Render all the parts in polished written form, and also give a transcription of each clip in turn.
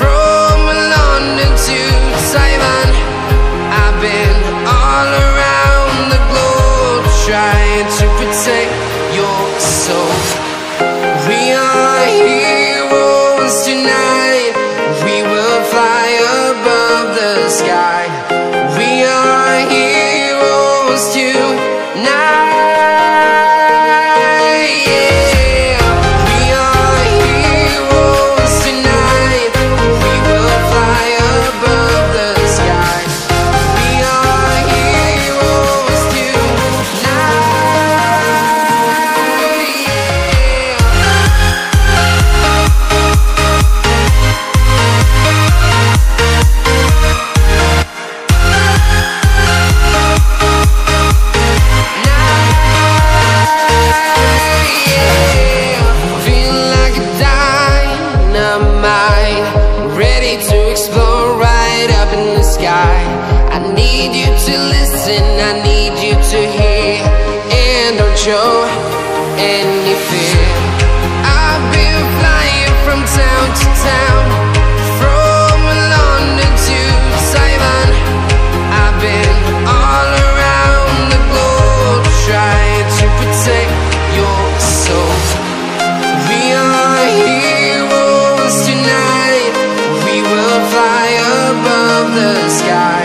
from London to Taiwan. I've been all around the globe, trying to protect your soul. We are heroes tonight. We will fly above the sky. We are heroes tonight. Yeah. We are heroes tonight. We will fly above the sky. We are heroes tonight. Yeah. I need you to listen, I need you to hear, and don't show any fear. I've been flying from town to town, from London to Taiwan. I've been all around the globe, trying to protect your soul. We are heroes tonight, we will fly above the sky.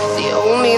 The only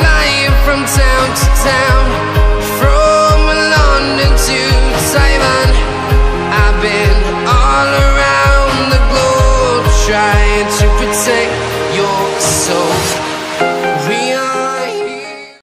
flying from town to town, from London to